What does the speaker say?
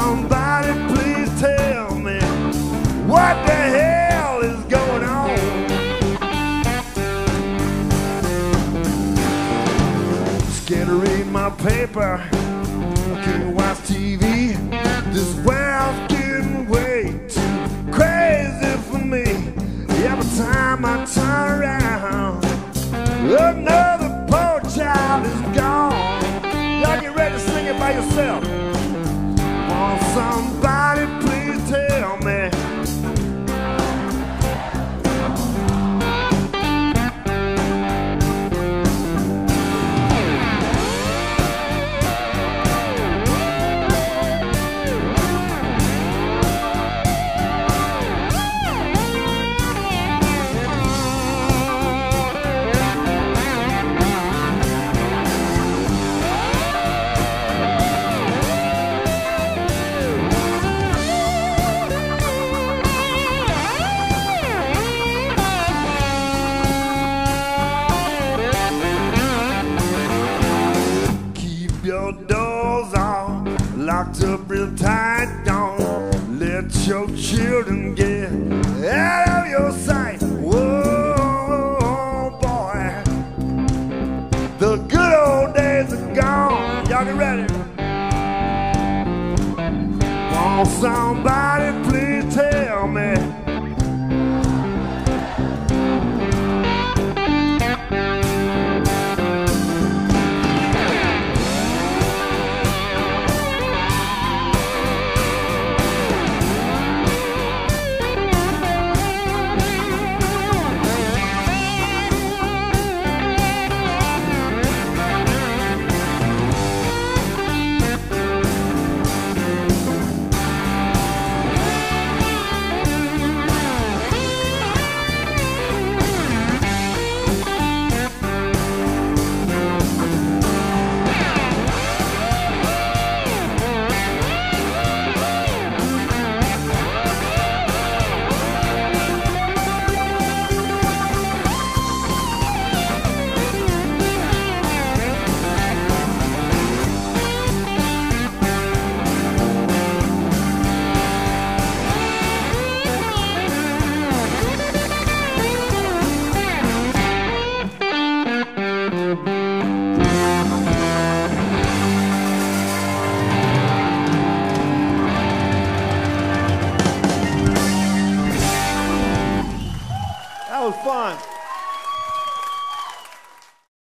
Somebody please tell me what the hell is going on. I'm scared to read my paper, I can't watch TV. This world's getting way too crazy for me. Every time I turn around, another poor child is gone. Y'all get ready to sing it by yourself. Won't somebody please tell me? Locked up real tight, don't let your children get out of your sight. Whoa, boy, the good old days are gone. Y'all get ready. Won't somebody please tell me?